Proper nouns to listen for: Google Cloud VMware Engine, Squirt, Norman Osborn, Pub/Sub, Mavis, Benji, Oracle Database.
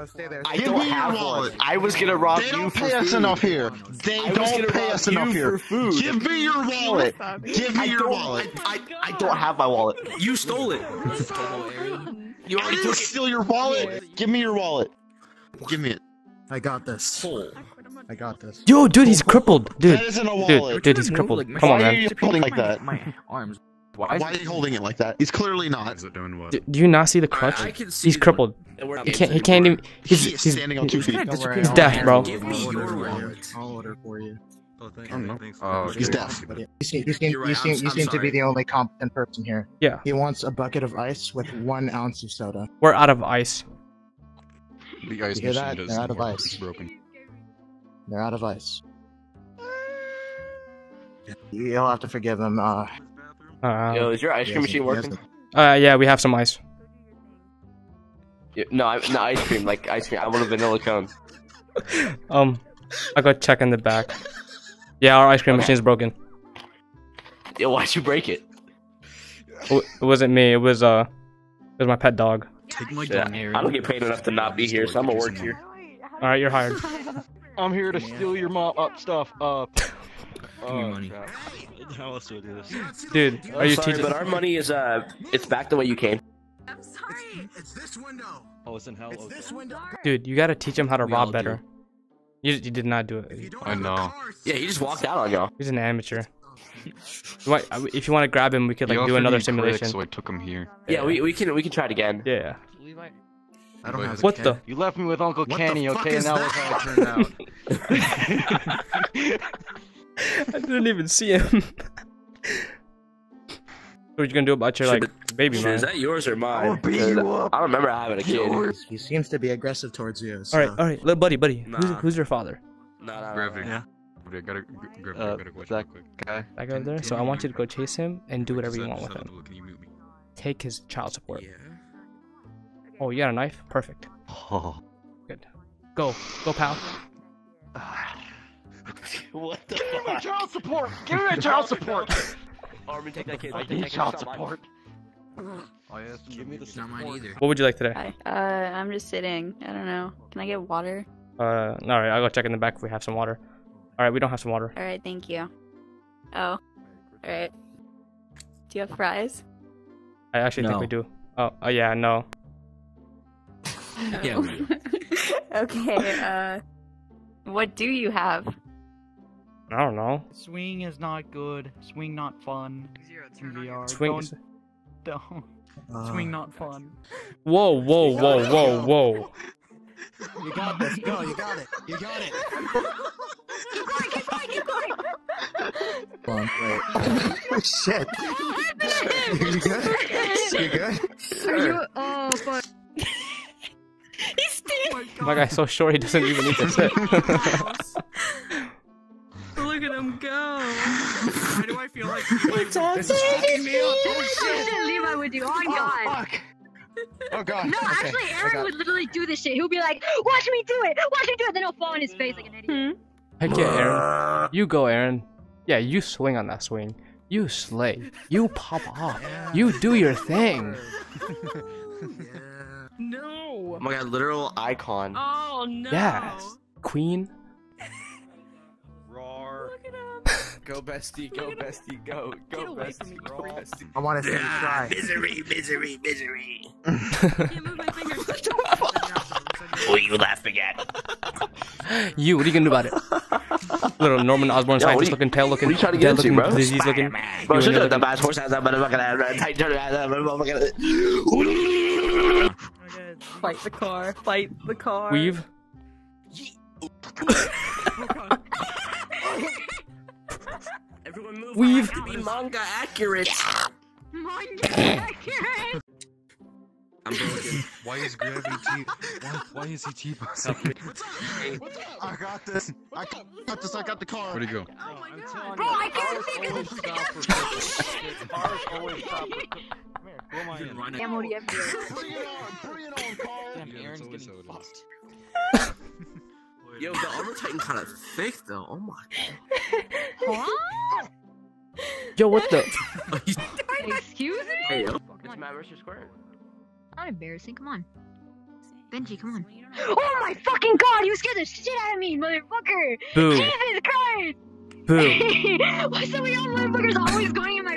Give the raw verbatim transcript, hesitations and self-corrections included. So stay there. I don't have wallet. one. I was gonna rob you for food. They don't pay us enough here. They don't pay us enough here. Give me your wallet. Give me your wallet. I, I, I don't have my wallet. You stole it. You already I didn't took it. Steal your wallet. Give me your wallet. Give me it. I got this. Oh. I got this. Yo, dude, he's crippled. Dude, that isn't a wallet. Dude, dude he's crippled. Like, Come on, man. Why are you holding like that? My, my arms. Why, Why are you holding it like that? He's clearly not. Is it doing what? Do, do you not see the crutch? I, I can see he's crippled. He can't. He can't even. He's, he he's standing on two feet. He's, he's deaf, bro. Give me your wallet. I'll order for you. Oh, thank you. Oh, he's deaf. You seem, you seem, you seem, you seem to be the only competent person here. Yeah. He wants a bucket of ice with one ounce of soda. We're out of ice. The ice machine that? Does out of ice. It's broken. They're out of ice. You'll have to forgive them. Uh, uh, Yo, is your ice cream machine working? Uh, yeah, we have some ice. Yeah, no, I, no ice cream. Like ice cream. I want a vanilla cone. um, I got check in the back. Yeah, our ice cream okay. machine's broken. Yo, why'd you break it? It wasn't me. It was uh, it was my pet dog. Take my gun, Aaron. I don't get paid enough to not be here, so I'm gonna work here. All right, you're hired. I'm here to steal your mom up stuff up. Oh, money. How else do I do this? Dude, are you sorry, teaching? But our money is uh, it's back the way you came. I'm sorry. It's, it's this window. Oh, it's in hell. It's this window. Dude, you gotta teach him how to we rob better. You, you did not do it. I know. Yeah, he just walked out on y'all. He's an amateur. You want, if you want to grab him, we could like do another simulation. Critic, so I took him here. Yeah, yeah, we we can we can try it again. Yeah. I don't have what the? You left me with Uncle Kenny, okay? And that was how it turned out. I didn't even see him. What are you gonna do about your like baby? Shit, is that yours or mine? I don't remember having a kid. He seems to be aggressive towards you. So. All right, all right, little buddy, buddy. Nah. Who's, who's your father? Nah, nah, Gravity. Yeah. I gotta, Gravity, uh, I gotta watch that quick. Guy. I go there, so I want you to go chase him and do whatever you want with him. Take his child support. Yeah. Oh, you got a knife? Perfect. Oh. Good. Go. Go, pal. What the fuck? Give me child support! Give me child support! Armin, take that kid. I need child support. Oh, yeah, give me the support. Either. What would you like today? Hi. Uh, I'm just sitting. I don't know. Can I get water? Uh, alright, I'll go check in the back if we have some water. Alright, we don't have some water. Alright, thank you. Oh. Alright. Do you have fries? I actually no. think we do. Oh, oh yeah, no. Yeah. Okay, uh what do you have? I don't know. Swing is not good. Swing not fun. Zero, V R. Swing don't, is... don't. Uh, Swing not fun. Whoa, whoa, whoa, whoa, whoa. You got this. Go, you got it. You got it. Keep going, keep going, keep going. Come on, wait. Oh, shit. You good? You good? Are you oh fuck. My guy's so short he doesn't even need to sit. Look at him go. Why do I feel like this is fucking me up? I didn't leave I would do. Oh god. Fuck. Oh god. No, okay. Actually Aaron would literally do this shit. He'll be like, watch me do it! Watch me do it! Then he'll fall on his face like an idiot. Hmm? Heck yeah, Aaron. You go, Aaron. Yeah, you swing on that swing. You slay. You pop off. Yeah. You do your thing. Yeah. No! Oh my god, literal icon. Oh no! Yes! Queen. Roar. Look at him. Go bestie, go bestie, go. Go bestie, go bestie. I want to see you try. Misery, misery, misery. I can't move my fingers. What the fuck? What are you laughing at? You, what are you gonna do about it? Little Norman Osborn scientist looking, tail looking, dead looking, disease looking. Bro, shut up, the bass horse has a motherfucking tight turn ass, motherfucking. Fight the car. Fight the car. Weave. Everyone move. Weave. To be manga accurate. Manga accurate. I'm broken. Why is gravity? Why, why is he cheap? What's up? What's up? I got this. I got this. I got the car. Where'd he go? Oh my god. Bro, I can't think of the cars always stop for cooking. Damn, what do you have here? Bring it on! Bring it on, Carl! Damn, Aaron's getting fucked. Yo, the Armor Titan kind of thick, though. Oh my god. Huh? Yo, what the? Excuse me? Hey, yo. It's Mavis or Squirt. Not embarrassing, come on. Benji, come on. Oh my fucking god, you scared the shit out of me, motherfucker! Boo. Jesus Christ! Boo. Why so many y'all motherfuckers always going in my